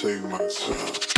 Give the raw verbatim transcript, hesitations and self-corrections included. take my time.